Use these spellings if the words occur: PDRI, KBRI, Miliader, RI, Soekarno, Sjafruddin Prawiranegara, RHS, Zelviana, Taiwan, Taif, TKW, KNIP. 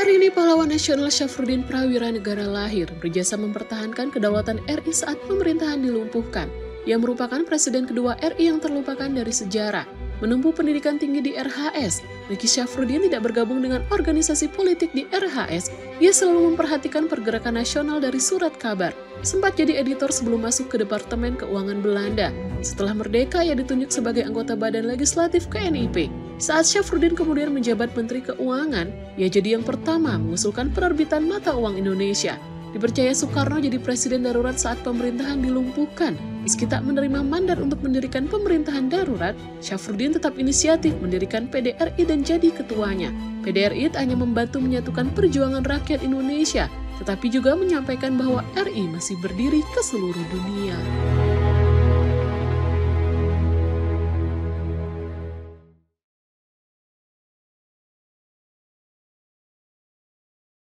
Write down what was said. Hari ini pahlawan nasional Sjafruddin Prawiranegara lahir berjasa mempertahankan kedaulatan RI saat pemerintahan dilumpuhkan. Yang merupakan presiden kedua RI yang terlupakan dari sejarah. Menempuh pendidikan tinggi di RHS, meski Sjafruddin tidak bergabung dengan organisasi politik di RHS, ia selalu memperhatikan pergerakan nasional dari surat kabar. Sempat jadi editor sebelum masuk ke Departemen Keuangan Belanda. Setelah merdeka, ia ditunjuk sebagai anggota Badan Legislatif KNIP. Saat Sjafruddin kemudian menjabat Menteri Keuangan, ia jadi yang pertama mengusulkan penerbitan mata uang Indonesia. Dipercaya Soekarno jadi presiden darurat saat pemerintahan dilumpuhkan. Meski tak menerima mandat untuk mendirikan pemerintahan darurat, Sjafruddin tetap inisiatif mendirikan PDRI dan jadi ketuanya. PDRI tak hanya membantu menyatukan perjuangan rakyat Indonesia, tetapi juga menyampaikan bahwa RI masih berdiri ke seluruh dunia.